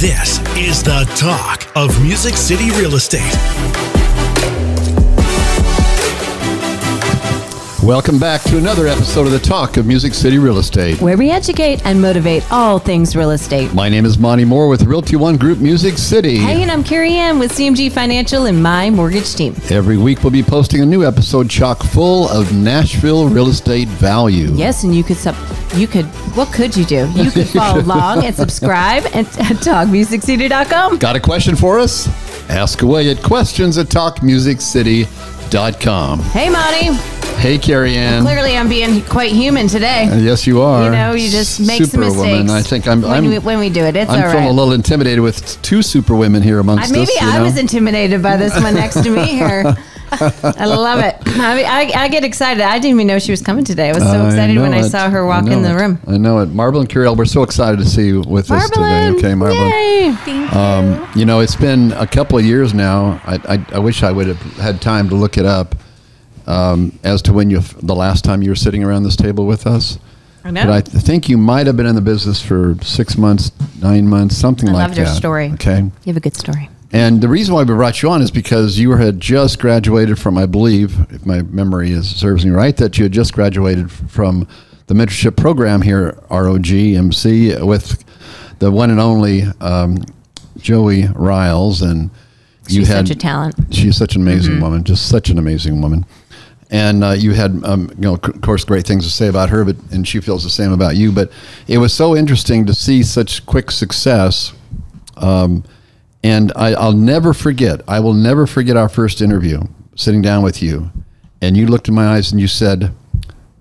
This is the Talk of Music City Real Estate. Welcome back to another episode of the Talk of Music City Real Estate, where we educate and motivate all things real estate. My name is Monte Mohr with Realty One Group Music City. Hey, and I'm Carey Ann with CMG Financial and my mortgage team. Every week we'll be posting a new episode chock full of Nashville real estate value. Yes, and what could you do? You could follow along and subscribe at TalkMusicCity.com. Got a question for us? Ask away at questions@TalkMusicCity.com. Hey, Monte. Hey, Carey Ann. Well, clearly, I'm being quite human today. Yes, you are. You know, you just make some mistakes. Superwoman. I think when we do it, it's all right. I'm feeling a little intimidated with two superwomen here amongst us. Maybe I was intimidated by this one next to me here. I love it. I get excited. I didn't even know she was coming today. I was so excited when I saw her walk in the room. I know it. Marbelin Curiel, we're so excited to see you with us today. Okay, Marbelin. Yay. Thank you. You know, it's been a couple of years now. I wish I would have had time to look it up. As to when the last time you were sitting around this table with us. I know. But I think you might have been in the business for 6 months, 9 months, something like that. I loved your story. Okay. You have a good story. And the reason why we brought you on is because you had just graduated from, I believe, if my memory serves me right, that you had just graduated from the mentorship program here at ROGMC with the one and only Joey Riles. And she's such a talent. She's such an amazing woman, just such an amazing woman. And you had, you know, of course, great things to say about her, and she feels the same about you. But it was so interesting to see such quick success. And I'll never forget. I will never forget our first interview, sitting down with you, and you looked in my eyes and you said,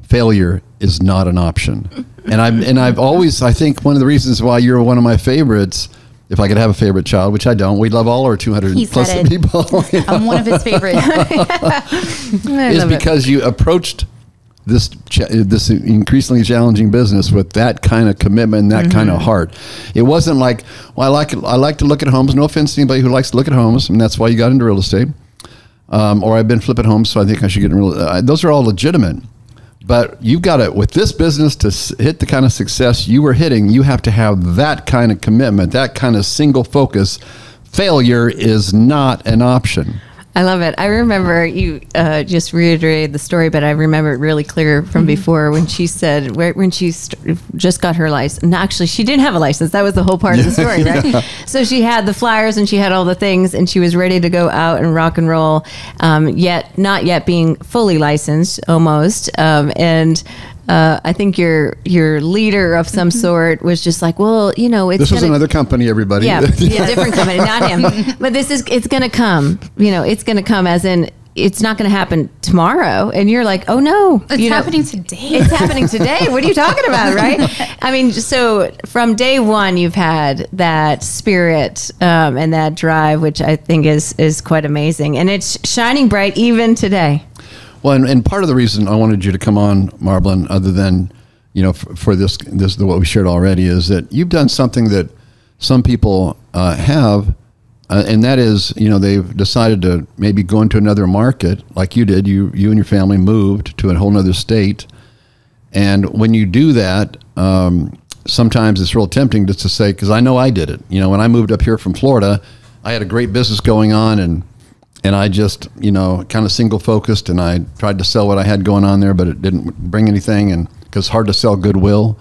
"Failure is not an option." And I've always, I think, one of the reasons why you're one of my favorites. If I could have a favorite child, which I don't, we love all our 200+ people. You know? I'm one of his favorites. It's because you approached this increasingly challenging business with that kind of commitment, and that kind of heart. It wasn't like, well, I like to look at homes. No offense to anybody who likes to look at homes, and that's why you got into real estate. Or I've been flipping homes, so I think I should get in real estate. Those are all legitimate. But you've got to, with this business, to hit the kind of success you were hitting, you have to have that kind of commitment, that kind of single focus. Failure is not an option. I love it. I remember you just reiterated the story, but I remember it really clear from before when she said, when she just got her license. And actually, she didn't have a license. That was the whole part of the story, right? Yeah. So she had the flyers and she had all the things, and she was ready to go out and rock and roll, yet not yet being fully licensed, almost. I think your leader of some sort was just like, well, you know, it's this was another company, everybody. Yeah, yeah, different company, not him. But it's going to come. You know, it's going to come, as in, it's not going to happen tomorrow. And you're like, oh no, it's happening today. It's happening today. What are you talking about, right? I mean, so from day one, you've had that spirit and that drive, which I think is quite amazing, and it's shining bright even today. Well, and part of the reason I wanted you to come on, Marbelin, other than, you know, for this what we shared already, is that you've done something that some people have, and that is, you know, they've decided to maybe go into another market, like you did. You and your family moved to a whole other state, and when you do that, sometimes it's real tempting just to say, because I know I did it. You know, when I moved up here from Florida, I had a great business going on, and I just, you know, kind of single focused, and I tried to sell what I had going on there, but it didn't bring anything, and because it's hard to sell goodwill.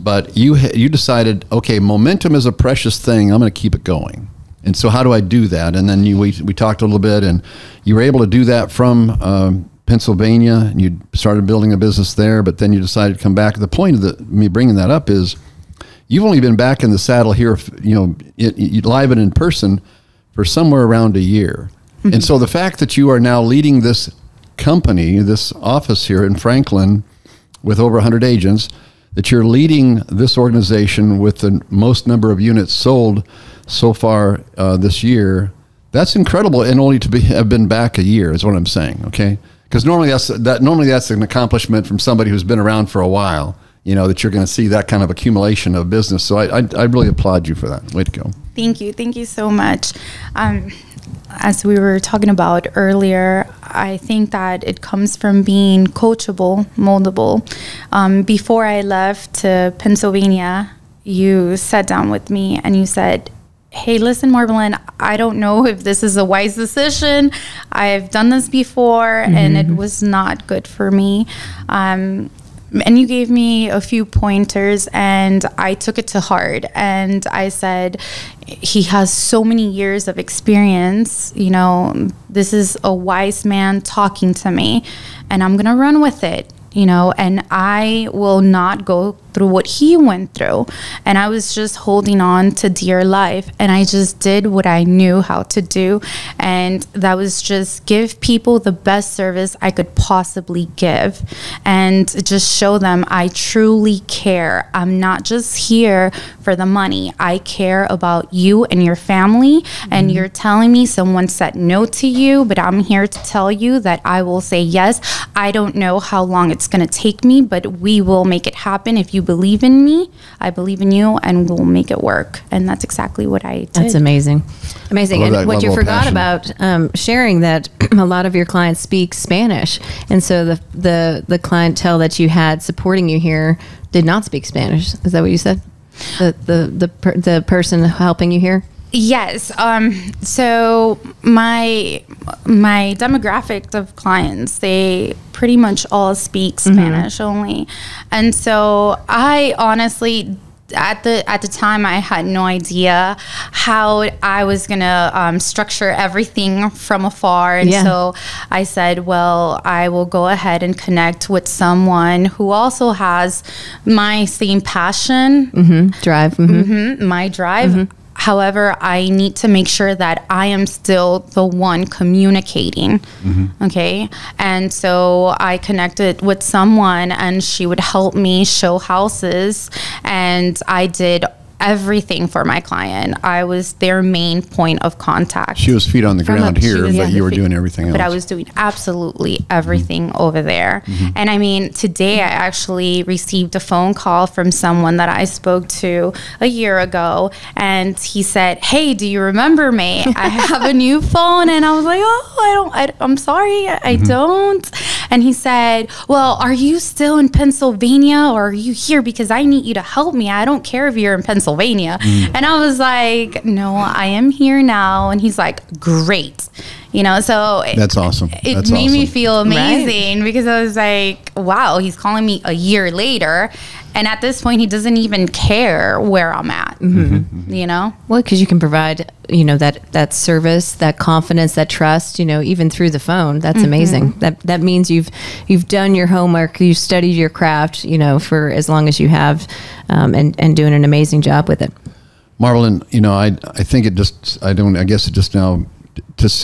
But you decided, okay, momentum is a precious thing. I'm going to keep it going. And so how do I do that? And then we talked a little bit, and you were able to do that from Pennsylvania, and you started building a business there, but then you decided to come back. The point of me bringing that up is you've only been back in the saddle here, you know, live and in person for somewhere around a year. And so the fact that you are now leading this company, this office here in Franklin with over 100 agents, that you're leading this organization with the most number of units sold so far this year, that's incredible, and only to have been back a year is what I'm saying, okay? Because normally that's an accomplishment from somebody who's been around for a while, you know, that you're going to see that kind of accumulation of business. So I really applaud you for that. Way to go. Thank you. Thank you so much. As we were talking about earlier, I think that it comes from being coachable, moldable. Before I left to Pennsylvania, you sat down with me and you said, hey, listen, Marbelin, I don't know if this is a wise decision. I've done this before, mm-hmm. and it was not good for me. And you gave me a few pointers, and I took it to heart. And I said, he has so many years of experience. You know, this is a wise man talking to me, and I'm going to run with it, you know, and I will not go through what he went through. And I was just holding on to dear life, and I just did what I knew how to do. And that was just give people the best service I could possibly give, and just show them I truly care. I'm not just here for the money. I care about you and your family. Mm-hmm. And you're telling me someone said no to you, but I'm here to tell you that I will say yes. I don't know how long it's going to take me, but we will make it happen. If you believe in me, I believe in you, and we'll make it work. And that's exactly what I did. That's amazing. Amazing. And what you forgot about sharing, that a lot of your clients speak Spanish. And so the clientele that you had supporting you here did not speak Spanish. Is that what you said? The person helping you here? Yes. So my demographic of clients, they pretty much all speak Spanish mm-hmm. only. And so I honestly, at the time, I had no idea how I was going to structure everything from afar. And yeah. so I said, well, I will go ahead and connect with someone who also has my same passion. Mm-hmm. Drive. Mm-hmm. Mm-hmm. My drive. Mm-hmm. However, I need to make sure that I am still the one communicating, mm-hmm. okay? And so I connected with someone, and she would help me show houses, and I did everything for my client. I was their main point of contact. She was feet on the ground here, but you were doing everything else. But I was doing absolutely everything mm-hmm. over there. Mm-hmm. And I mean, today I actually received a phone call from someone that I spoke to a year ago, and he said, hey, do you remember me? I have a new phone. And I was like, oh, I'm sorry, I mm-hmm. don't. And he said, well, are you still in Pennsylvania, or are you here? Because I need you to help me. I don't care if you're in Pennsylvania. Mm. And I was like, no, I am here now. And he's like, great. You know, so that's awesome. It made me feel amazing, right? Because I was like, wow, he's calling me a year later. And at this point, he doesn't even care where I'm at, mm-hmm. you know? Well, because you can provide, you know, that service, that confidence, that trust, you know, even through the phone. That's mm-hmm. amazing. That means you've done your homework, you've studied your craft, you know, for as long as you have, and doing an amazing job with it. Marbelin, you know, I think it just, I don't, I guess it just now,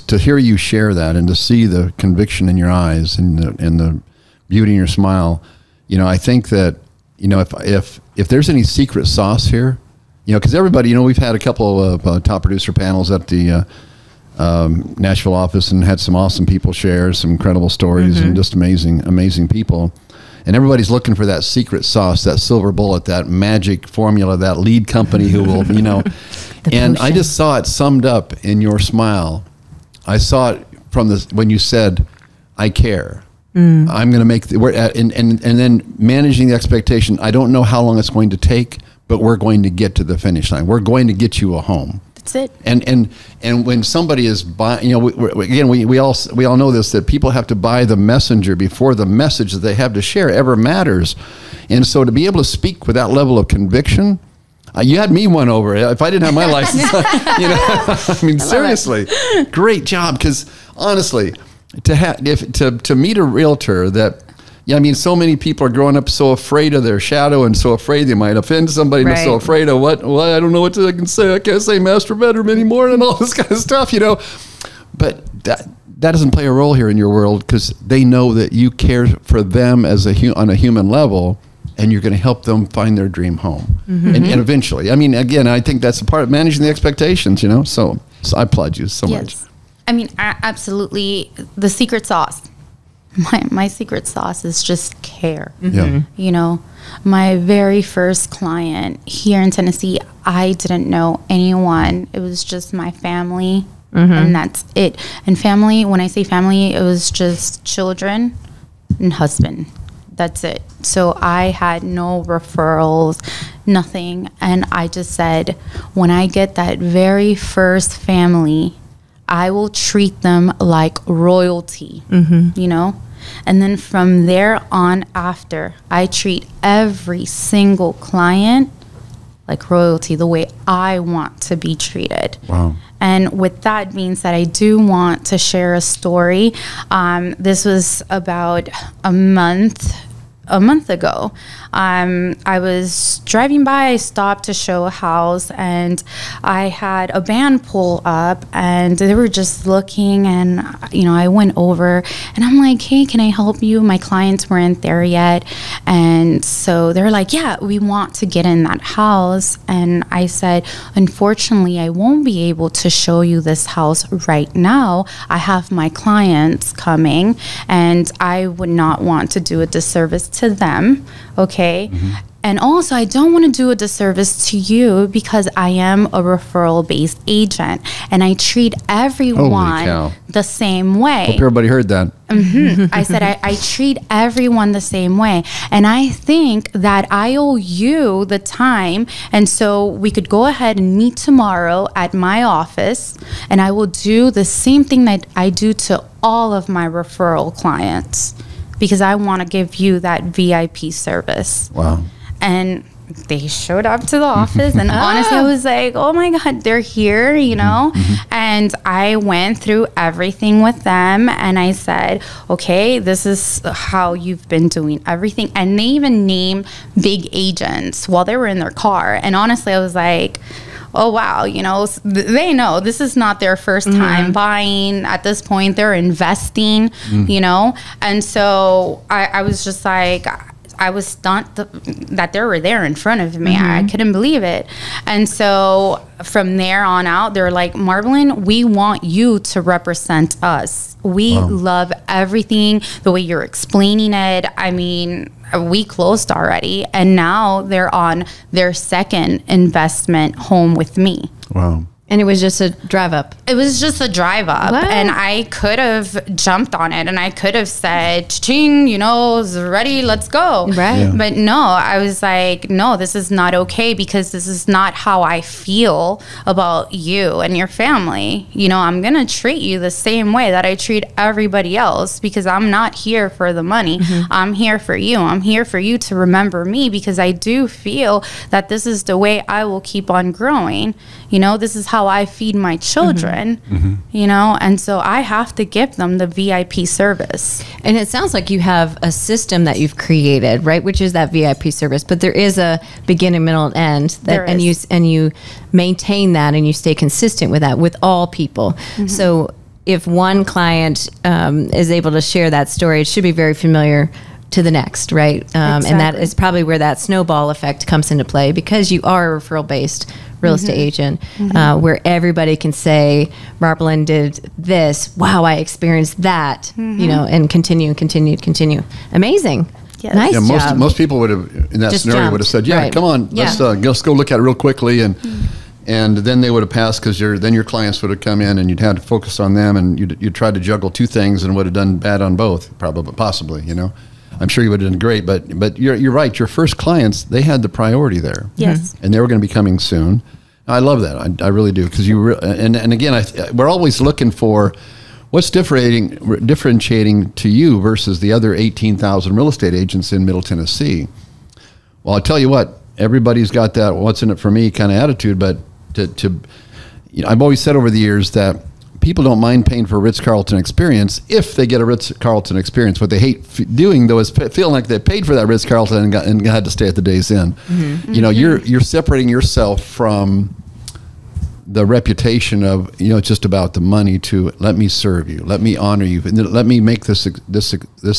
to hear you share that and to see the conviction in your eyes and the beauty in your smile, you know, I think that, you know, if there's any secret sauce here, you know, because everybody, you know, we've had a couple of top producer panels at the Nashville office and had some awesome people share some incredible stories mm-hmm. and just amazing people. And everybody's looking for that secret sauce, that silver bullet, that magic formula, that lead company who will, you know. And I just saw it summed up in your smile. I saw it from this when you said, I care. Mm. I'm going to make the, and then managing the expectation. I don't know how long it's going to take, but we're going to get to the finish line. We're going to get you a home. That's it. And when somebody is buying, you know, we all know this, that people have to buy the messenger before the message that they have to share ever matters. And so to be able to speak with that level of conviction, you had me won over. If I didn't have my license, you know, I mean, seriously, great job. Because honestly, to meet a realtor that, yeah, I mean, so many people are growing up so afraid of their shadow and so afraid they might offend somebody. Right. And so afraid of what I don't know what I can say. I can't say master bedroom anymore and all this kind of stuff, you know. But that doesn't play a role here in your world, because they know that you care for them as on a human level, and you're going to help them find their dream home. Mm-hmm. And eventually, I mean, again, I think that's a part of managing the expectations, you know. So I applaud you so yes. much. I mean, absolutely, the secret sauce. My secret sauce is just care. Mm-hmm. Yeah. You know, my very first client here in Tennessee, I didn't know anyone. It was just my family, mm-hmm. and that's it. And family, when I say family, it was just children and husband. That's it. So I had no referrals, nothing. And I just said, when I get that very first family, I will treat them like royalty, you know? And then from there on after, I treat every single client like royalty, the way I want to be treated. Wow. And with that being said, I do want to share a story. This was about a month ago. I was driving by, I stopped to show a house, and I had a van pull up, and they were just looking, and you know, I went over and I'm like, hey, can I help you? My clients weren't there yet. And so they're like, yeah, we want to get in that house. And I said, unfortunately, I won't be able to show you this house right now. I have my clients coming, and I would not want to do a disservice to them, okay? And also, I don't want to do a disservice to you because I am a referral-based agent, and I treat everyone the same way. Hope everybody heard that. I said, I treat everyone the same way. And I think that I owe you the time. And so we could go ahead and meet tomorrow at my office, and I will do the same thing that I do to all of my referral clients, because I want to give you that VIP service. Wow. And they showed up to the office, and honestly, I was like, oh my God, they're here, you know? And I went through everything with them, and I said, okay, this is how you've been doing everything. And they even named big agents while they were in their car. And honestly, I was like, oh wow, you know, they know this is not their first time buying. At this point, they're investing, you know? And so I was just like, I was stunned that they were there in front of me. I couldn't believe it. And so from there on out, they're like, Marbelin, we want you to represent us. We love everything, the way you're explaining it. I mean, we closed already, and now they're on their second investment home with me. Wow. And it was just a drive up. It was just a drive up. What? And I could have jumped on it, and I could have said, ching, you know, it's ready, let's go. Right. Yeah. But no, I was like, no, this is not okay, because this is not how I feel about you and your family. You know, I'm going to treat you the same way that I treat everybody else, because I'm not here for the money. I'm here for you. I'm here for you to remember me, because I do feel that this is the way I will keep on growing. You know, this is how I feed my children, you know, and so I have to give them the VIP service. And it sounds like you have a system that you've created, right? Which is that VIP service, but there is a beginning, middle, and end that, and you maintain that, and you stay consistent with that with all people. So if one client is able to share that story, it should be very familiar to the next, right? Exactly. And that is probably where that snowball effect comes into play, because you are a referral-based real estate agent, where everybody can say, Marbelin did this, wow, I experienced that, you know, and continue. Amazing. Yes. Nice job. Most people would have, in that just scenario, would have said, yeah, come on, let's go look at it real quickly. And and then they would have passed, because then your clients would have come in, and you'd had to focus on them, and you'd tried to juggle two things and would have done bad on both, probably, possibly, you know. I'm sure you would have done great, but you're right. Your first clients, they had the priority there. Yes. And they were going to be coming soon. I love that. I really do. Because and again, we're always looking for what's differentiating to you versus the other 18,000 real estate agents in Middle Tennessee. Well, I'll tell you what, everybody's got that what's in it for me kind of attitude, but you know, I've always said over the years that people don't mind paying for a Ritz-Carlton experience if they get a Ritz-Carlton experience. What they hate doing, though, is feeling like they paid for that Ritz-Carlton and had to stay at the Days Inn. You know, you're separating yourself from the reputation of, you know, it's just about the money to let me serve you, let me honor you, and let me make this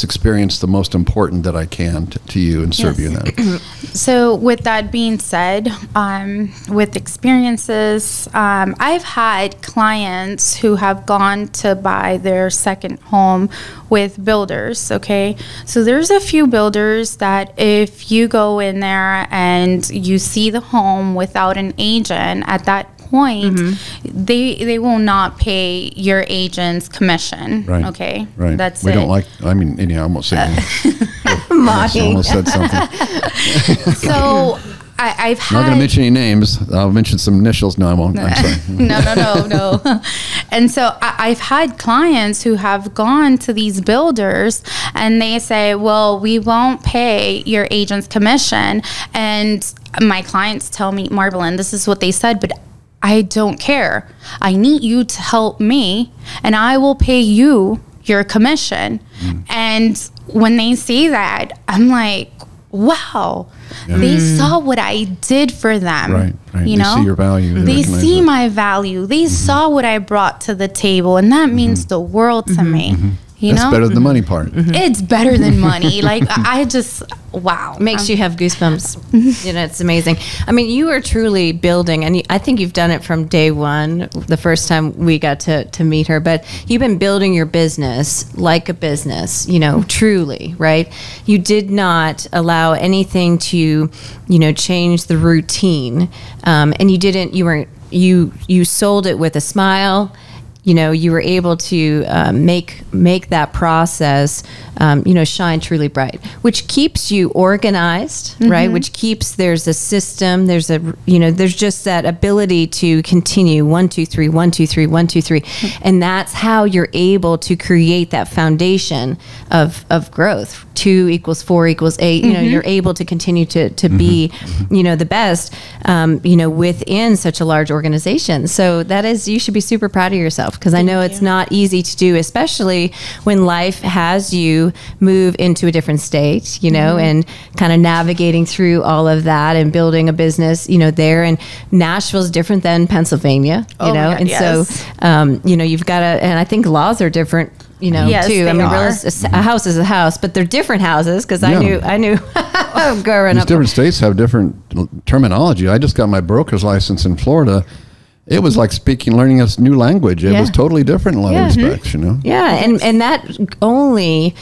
experience the most important that I can to you and serve you in that. So with that being said, with experiences, I've had clients who have gone to buy their second home with builders, okay? So there's a few builders that if you go in there and you see the home without an agent at that point, they will not pay your agent's commission. Right. Okay. Right. That's it. We don't like, I mean, anyhow, I won't say anything. Mocking. I almost said something. So I've had... I'm not going to mention any names. I'll mention some initials. No, I won't. I'm sorry. No. And so I've had clients who have gone to these builders and they say, well, we won't pay your agent's commission. And my clients tell me, Marbelin, this is what they said, but I don't care. I need you to help me and I will pay you your commission. Mm. And when they see that, I'm like, wow, yeah. They saw what I did for them. Right. You know? They see your value. They see my value. They saw what I brought to the table, and that means the world to me. You know? That's better than the money part. It's better than money. Like, I just, wow. Makes you have goosebumps. You know, it's amazing. I mean, you are truly building, and I think you've done it from day one, the first time we got to meet her, but you've been building your business like a business, you know, truly, right? You did not allow anything to, you know, change the routine. And you didn't, you sold it with a smile. You know, you were able to make that process, you know, shine truly bright, which keeps you organized, right? Which keeps, there's a system, there's a, you know, there's just that ability to continue 1, 2, 3, 1, 2, 3, 1, 2, 3. And that's how you're able to create that foundation of growth. 2 equals 4 equals 8. You know, you're able to continue to be, you know, the best, you know, within such a large organization. So that is, you should be super proud of yourself, because I know it's not easy to do, especially when life has you move into a different state, you know, and kind of navigating through all of that and building a business, you know, there. And Nashville's different than Pennsylvania, you know, and so, you know, you've got to, and I think laws are different, you know, too. I mean, a house is a house, but they're different houses, because I knew growing up. Different states have different terminology. I just got my broker's license in Florida. It was like learning a new language. It was totally different in a lot of respects, you know? Yeah, and that only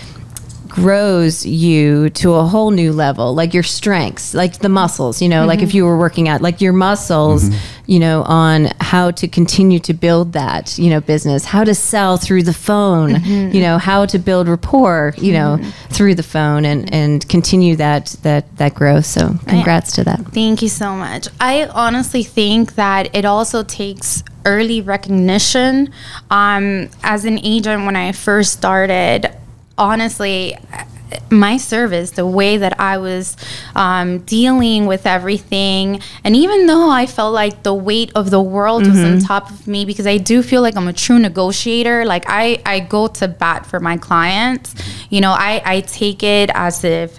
grows you to a whole new level, like your strengths, like the muscles, you know, like if you were working out, like your muscles, you know, on how to continue to build that, you know, business, how to sell through the phone, you know, how to build rapport, you know, through the phone, and continue that growth. So congrats to that. Thank you so much. I honestly think that it also takes early recognition. As an agent, when I first started, honestly, my service, the way that I was dealing with everything, and even though I felt like the weight of the world was on top of me, because I do feel like I'm a true negotiator. Like I go to bat for my clients. You know, I take it as if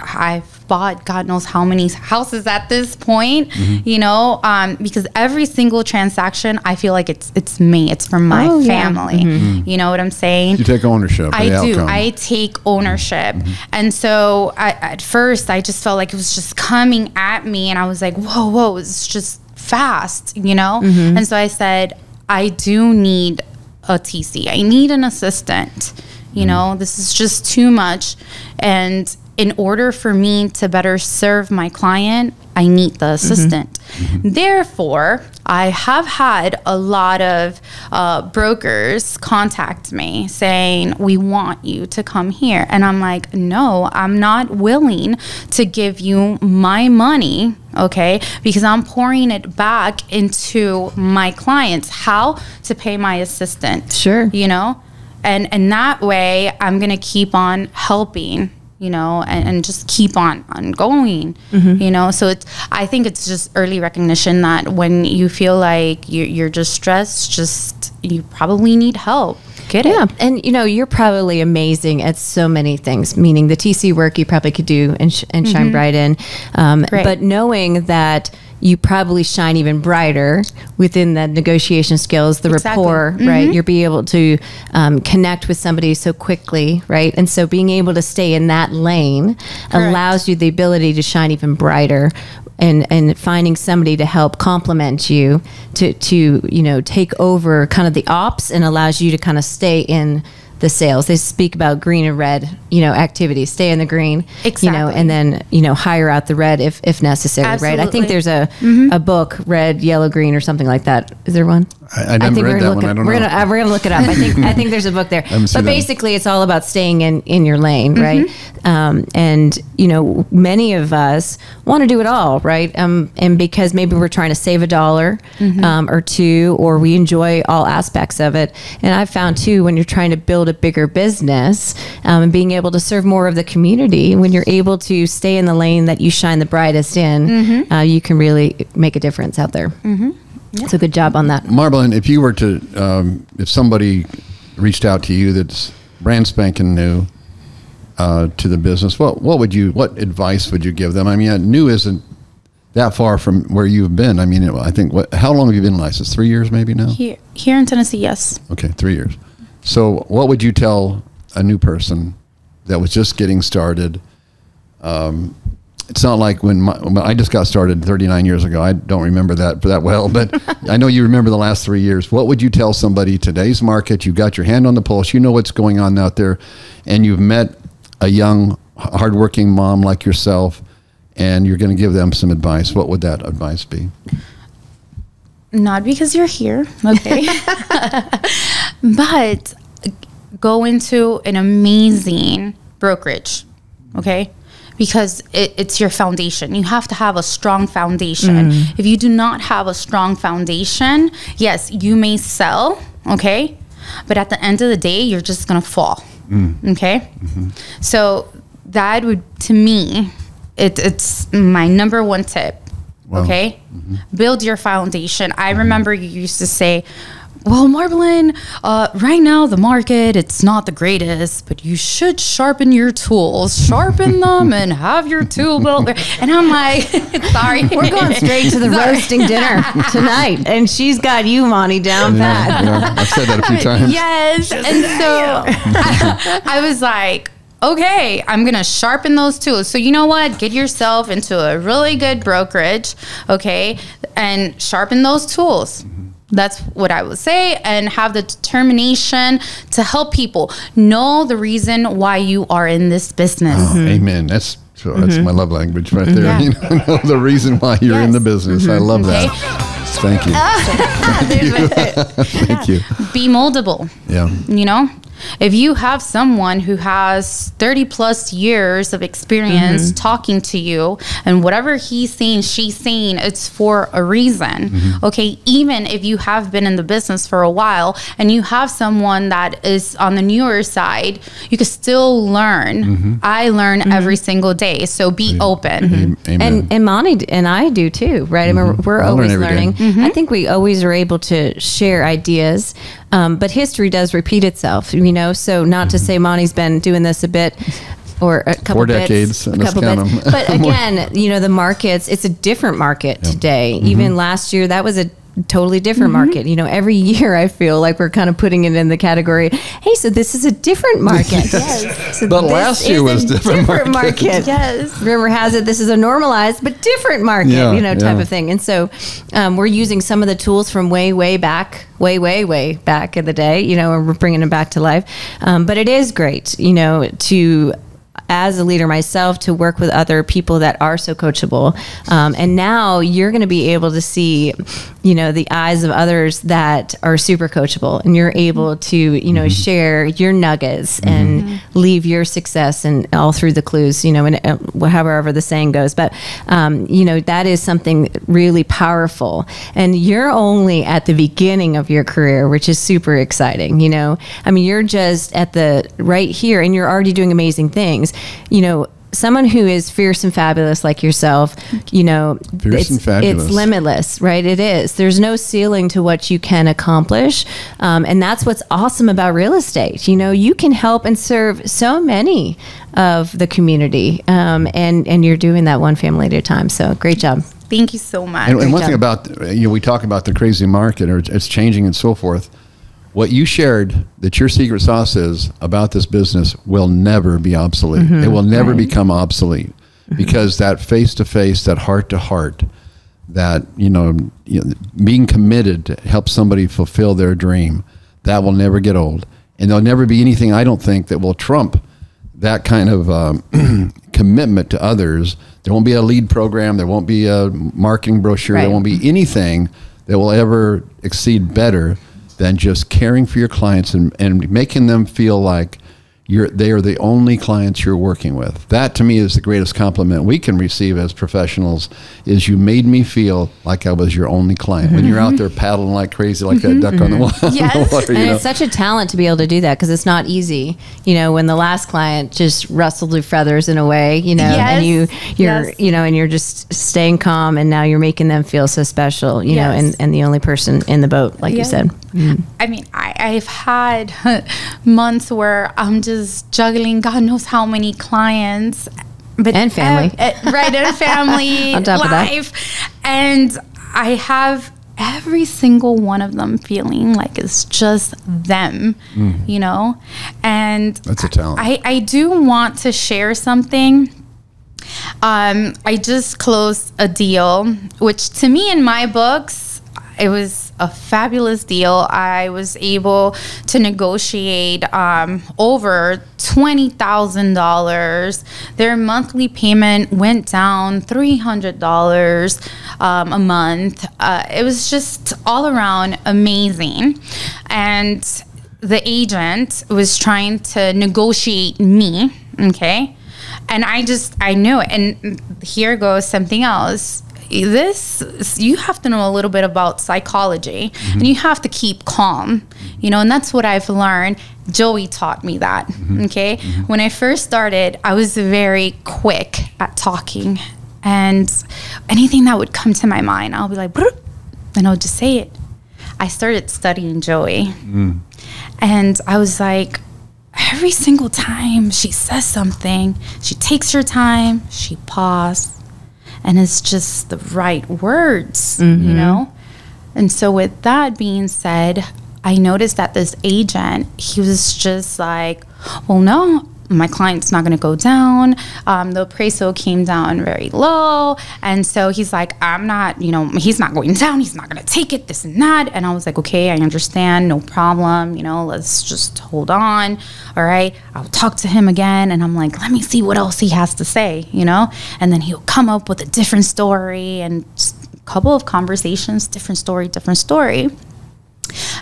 I've bought God knows how many houses at this point, you know, because every single transaction, I feel like it's me, it's from my family. You know what I'm saying? You take ownership. I do. I take ownership. And so at first I just felt like it was just coming at me, and I was like, whoa, whoa, it's just fast, you know? And so I said, I do need a TC. I need an assistant. You know, this is just too much. And in order for me to better serve my client, I need the assistant. Therefore, I have had a lot of brokers contact me saying, we want you to come here. And I'm like, no, I'm not willing to give you my money, okay? Because I'm pouring it back into my clients. How? To pay my assistant. Sure. You know? And that way, I'm going to keep on helping, you know, and just keep on going, you know? So it's, I think it's just early recognition that when you feel like you're just stressed, you probably need help. Yeah. And, you know, you're probably amazing at so many things, meaning the TC work you probably could do and shine bright in. But knowing that you probably shine even brighter within the negotiation skills, the rapport, right? You'll be able to connect with somebody so quickly, right? And so being able to stay in that lane allows you the ability to shine even brighter. And finding somebody to help complement you to you know, take over kind of the ops, and allows you to kind of stay in the sales. They speak about green and red, you know, activities. Stay in the green, you know, and then, you know, hire out the red if necessary, right? I think there's a book, Red, Yellow, Green, or something like that. Is there one? I never read that one. I don't know. We're gonna look it up. I think there's a book there. But basically, it's all about staying in your lane, right? Mm-hmm. And you know, many of us want to do it all, right? And because maybe we're trying to save a dollar or two, or we enjoy all aspects of it. And I've found too, when you're trying to build a bigger business and being able to serve more of the community, when you're able to stay in the lane that you shine the brightest in, you can really make a difference out there. Yeah. So good job on that. Marbelin, if you were to, if somebody reached out to you that's brand spanking new to the business, what advice would you give them? I mean, new isn't that far from where you've been. I mean, I think, how long have you been licensed? 3 years maybe now? Here in Tennessee, yes. Okay, 3 years. So what would you tell a new person that was just getting started? It's not like when I just got started 39 years ago. I don't remember that well, but I know you remember the last 3 years. What would you tell somebody today's market? You've got your hand on the pulse. You know what's going on out there, and you've met a young, hardworking mom like yourself, and you're going to give them some advice. What would that advice be? Not because you're here, okay, but go into an amazing brokerage, okay? Because it's your foundation. You have to have a strong foundation. If you do not have a strong foundation, yes, you may sell, okay? But at the end of the day, you're just gonna fall, okay? So that would, to me, it's my number one tip, okay? Build your foundation. I remember you used to say, well, Marbelin, right now the market, it's not the greatest, but you should sharpen your tools, sharpen them and have your tool belt there. And I'm like, sorry. We're going straight to the roasting dinner tonight. And she's got you, Monty, down pat. Yeah, I've said that a few times. Yes. And so I was like, okay, I'm going to sharpen those tools. So you know what? Get yourself into a really good brokerage, okay, and sharpen those tools. That's what I would say, and have the determination to help people. Know the reason why you are in this business. Oh, amen. That's my love language right there. Yeah. You know the reason why you're in the business. I love that. Thank you. Thank you. Be moldable. Yeah. You know, if you have someone who has 30 plus years of experience talking to you, and whatever he's saying, she's saying, it's for a reason. Okay. Even if you have been in the business for a while and you have someone that is on the newer side, you can still learn. I learn every single day. So be open. Amen. And Monty and I do too, right? I mean, we're always learning. I think we always are able to share ideas, but history does repeat itself, you know, so not to say Monty's been doing this a bit or a couple 4 decades, a couple bits. But again, you know, the markets, it's a different market today. Even last year, that was a totally different market. You know, every year I feel like we're kind of putting it in the category, hey, so this is a different market. So but last year was a different market. Rumor has it this is a normalized but different market, you know, type of thing. And so we're using some of the tools from way back in the day, you know, and we're bringing them back to life. But it is great, you know, to, as a leader myself, to work with other people that are so coachable. And now you're going to be able to see, you know, the eyes of others that are super coachable, and you're able to, you know, share your nuggets and leave your success and all through the clues, you know, and however the saying goes. But, you know, that is something really powerful, and you're only at the beginning of your career, which is super exciting. You know, I mean, you're just at the right here, and you're already doing amazing things. You know, someone who is fierce and fabulous like yourself, you know, it's limitless, right? It is. There's no ceiling to what you can accomplish. And that's what's awesome about real estate. You know, you can help and serve so many of the community. And you're doing that one family at a time. So great job. Thank you so much. And one thing about, you know, we talk about the crazy market, or it's changing and so forth. What you shared, that your secret sauce is about this business, will never be obsolete. It will never become obsolete, because that face-to-face, that heart-to-heart, that, you know, being committed to help somebody fulfill their dream, that will never get old. And there'll never be anything, I don't think, that will trump that kind of commitment to others. There won't be a lead program. There won't be a marketing brochure. There won't be anything that will ever exceed better than just caring for your clients and making them feel like they are the only clients you're working with. That to me is the greatest compliment we can receive as professionals, is you made me feel like I was your only client. Mm-hmm. When you're out there paddling like crazy, like that duck on the yes. water. And it's such a talent to be able to do that, because it's not easy. You know, when the last client just rustled your feathers in a way, you know, yes. and you're, yes. you know, and you're just staying calm, and now you're making them feel so special, you yes. know, and the only person in the boat, like yeah. you said. Mm-hmm. I mean, I've had months where I'm just juggling God knows how many clients, but and family, right, and family on top life of that. And I have every single one of them feeling like it's just them, mm-hmm. you know. And that's a talent. I do want to share something. I just closed a deal, which to me, in my books, it was a fabulous deal. I was able to negotiate over $20,000. Their monthly payment went down $300 a month. It was just all around amazing. And the agent was trying to negotiate me, okay? And I knew it. And here goes something else. This, you have to know a little bit about psychology, mm-hmm. and you have to keep calm, you know, and that's what I've learned. Joey taught me that, mm-hmm. okay? Mm-hmm. When I first started, I was very quick at talking, and anything that would come to my mind, I'll be like, and I'll just say it. I started studying Joey, mm. and I was like, every single time she says something, she takes her time, she pauses, and it's just the right words, mm-hmm. you know? And so with that being said, I noticed that this agent, he was just like, well, no, my client's not gonna go down. The appraisal came down very low. And so he's like, I'm not, you know, he's not going down. He's not gonna take it, this and that. And I was like, okay, I understand, no problem. You know, let's just hold on. All right, I'll talk to him again. And I'm like, let me see what else he has to say, you know? And then he'll come up with a different story, and just a couple of conversations, different story, different story.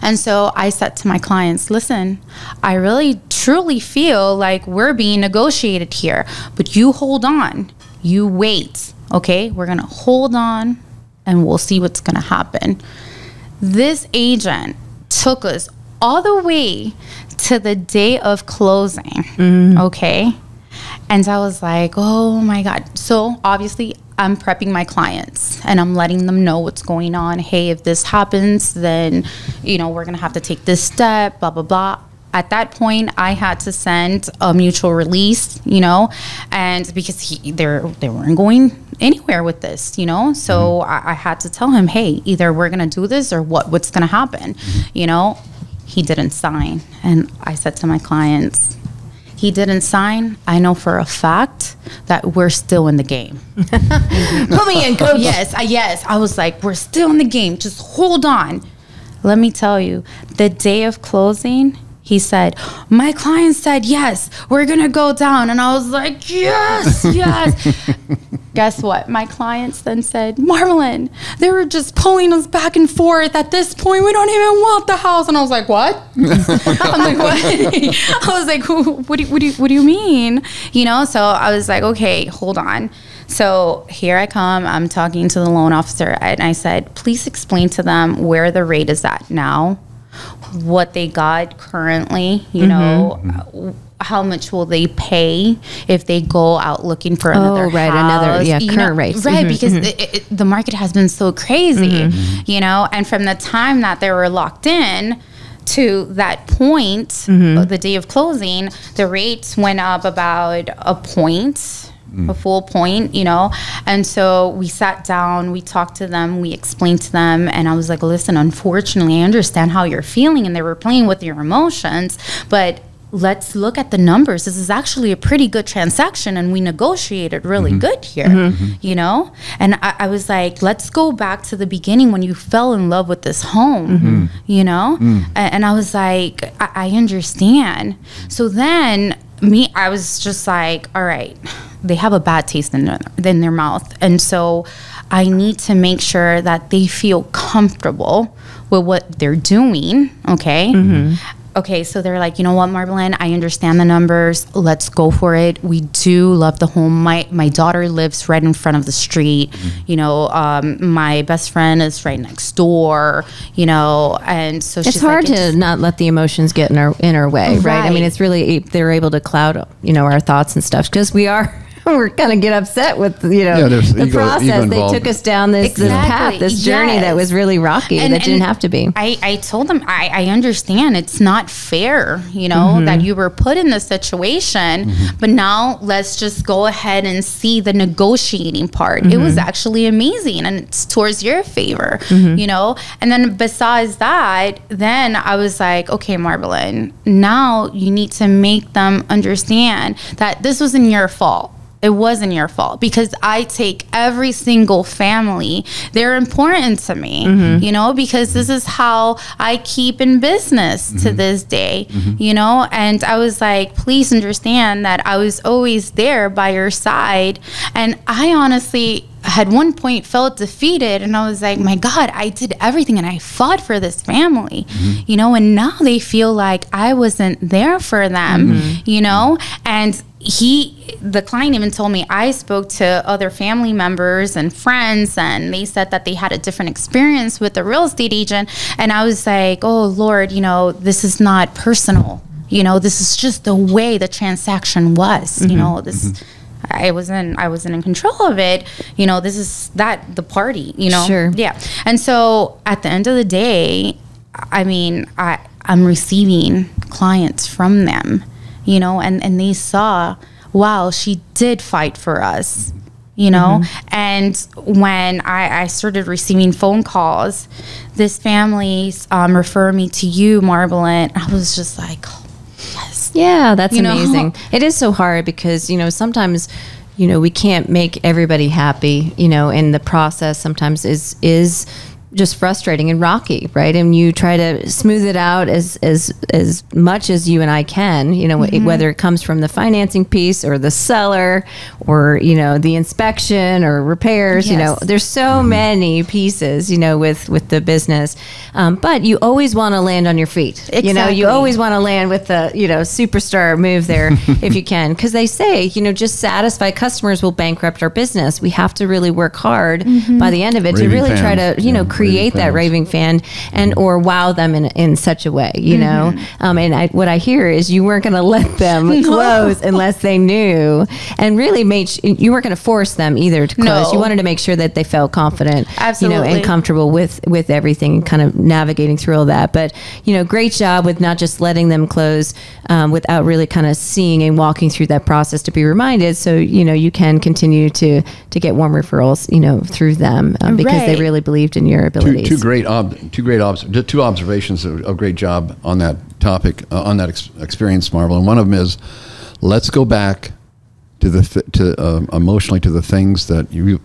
And so I said to my clients, listen, I really truly feel like we're being negotiated here, but you hold on, you wait, okay? We're gonna hold on and we'll see what's gonna happen. This agent took us all the way to the day of closing, mm-hmm. okay? And I was like, oh my God. So obviously I'm prepping my clients and I'm letting them know what's going on. Hey, if this happens, then, you know, we're gonna have to take this step, blah, blah, blah. At that point, I had to send a mutual release, you know, and because they weren't going anywhere with this, you know, so mm-hmm. I had to tell him, hey, either we're gonna do this or what's gonna happen, you know. He didn't sign. And I said to my clients, he didn't sign. I know for a fact that we're still in the game. Put me in, coach. Yes, yes. I was like, we're still in the game. Just hold on. Let me tell you, the day of closing, he said, my client said, yes, we're going to go down. And I was like, yes, yes. Guess what? My clients then said, Marbelin, they were just pulling us back and forth. At this point, we don't even want the house. And I was like, what? I'm like, what? I was like, what do you mean? You know, so I was like, okay, hold on. So here I come, I'm talking to the loan officer, and I said, please explain to them where the rate is at now, what they got currently, you mm-hmm. know, how much will they pay if they go out looking for another house? Another current rate. Right, mm-hmm, because mm-hmm. The market has been so crazy, mm-hmm. you know, and from the time that they were locked in to that point, mm-hmm. the day of closing, the rates went up about a point, a full point, you know. And so we sat down, we talked to them, we explained to them, and I was like, listen, unfortunately, I understand how you're feeling, and they were playing with your emotions, but let's look at the numbers. This is actually a pretty good transaction, and we negotiated really mm-hmm. good here, mm-hmm. you know? And I was like, let's go back to the beginning when you fell in love with this home, mm-hmm. you know? Mm. And I was like, I understand. So then I was just like, all right, they have a bad taste in their mouth. And so I need to make sure that they feel comfortable with what they're doing, okay? Okay, so they're like, you know what, Marbelin, I understand the numbers. Let's go for it. We do love the home. My daughter lives right in front of the street. You know, my best friend is right next door, you know, and so it's hard like, to not let the emotions get in our way, right? I mean, it's really, they're able to cloud, you know, our thoughts and stuff because we are. We're going to get upset with, you know, the process. They took us down this, this path, this journey that was really rocky that didn't have to be. I told them, I understand it's not fair, you know, that you were put in this situation, but now let's just go ahead and see the negotiating part. It was actually amazing and it's towards your favor, you know? And then besides that, then I was like, okay, Marbelin, now you need to make them understand that this wasn't your fault. It wasn't your fault because I take every single family. They're important to me, you know, because this is how I keep in business to this day, you know. And I was like, please understand that I was always there by your side. And I honestly had one point felt defeated and I was like, my God, I did everything and I fought for this family, you know, and now they feel like I wasn't there for them, you know, and the client even told me, I spoke to other family members and friends and they said that they had a different experience with the real estate agent. And I was like, oh Lord, you know, this is not personal. You know, this is just the way the transaction was, you know, this I wasn't in control of it. You know, this is that the party, you know? Yeah. And so at the end of the day, I mean, I'm receiving clients from them. You know, and they saw, wow, she did fight for us, you know. And when I started receiving phone calls, this family referred me to you, Marbelin. I was just like, oh, yes. Yeah, that's amazing. It is so hard because, you know, sometimes, you know, we can't make everybody happy, you know, and the process sometimes is just frustrating and rocky, right? And you try to smooth it out as much as you and I can, you know, whether it comes from the financing piece or the seller or, you know, the inspection or repairs, you know, there's so many pieces, you know, with the business. But you always want to land on your feet. You know, you always want to land with the, you know, superstar move there if you can. Because they say, you know, just satisfy customers will bankrupt our business. We have to really work hard by the end of it to really try to, you know, create that raving fan and or wow them in such a way, you know. And what I hear is you weren't going to let them close unless they knew, and really you weren't going to force them either to close. You wanted to make sure that they felt confident, you know, and comfortable with everything, kind of navigating through all that. But, you know, great job with not just letting them close without really kind of seeing and walking through that process to be reminded. So, you know, you can continue to get warm referrals, you know, through them because they really believed in your abilities. Two observations of great job on that topic, on that experience, Marbelin. And one of them is, let's go back to emotionally to the things that you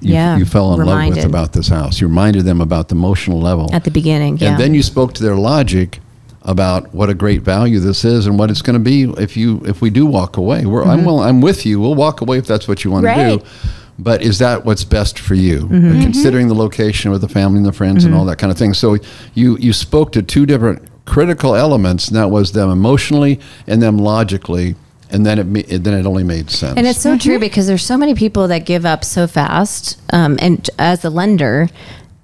fell in love with about this house. You reminded them about the emotional level at the beginning, and then you spoke to their logic about what a great value this is and what it's going to be if we do walk away. I'm with you. We'll walk away if that's what you want to do. But is that what's best for you, considering the location with the family and the friends and all that kind of thing? So you spoke to two different critical elements, and that was them emotionally and them logically. And then it only made sense. And it's so true because there's so many people that give up so fast. And as a lender,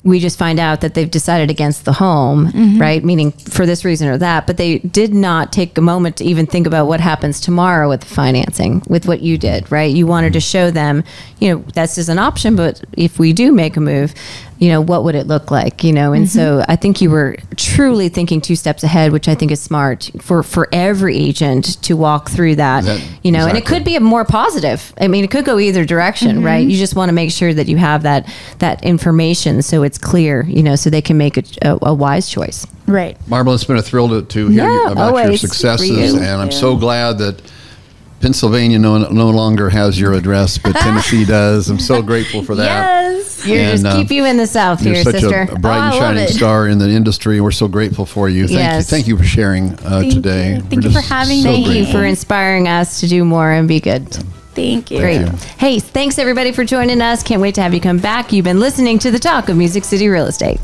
we just find out that they've decided against the home, right? Meaning for this reason or that, but they did not take a moment to even think about what happens tomorrow with the financing, with what you did, right? You wanted to show them, you know, this is an option, but if we do make a move, you know, what would it look like, you know? And so I think you were truly thinking two steps ahead, which I think is smart for every agent to walk through that you know, and it could be a more positive. I mean, it could go either direction, right? You just want to make sure that you have that information so it's clear, you know, so they can make a wise choice. Right. Marbelin, it's been a thrill to hear about your successes. And I'm so glad that Pennsylvania no longer has your address, but Tennessee does. I'm so grateful for that. Keep you in the South here, sister. You're such a bright and shining star in the industry. We're so grateful for you. Thank you for sharing today. Thank you for having me. Thank you for inspiring us to do more and be good. Thank you. Great. Hey, thanks everybody for joining us. Can't wait to have you come back. You've been listening to the Talk of Music City Real Estate.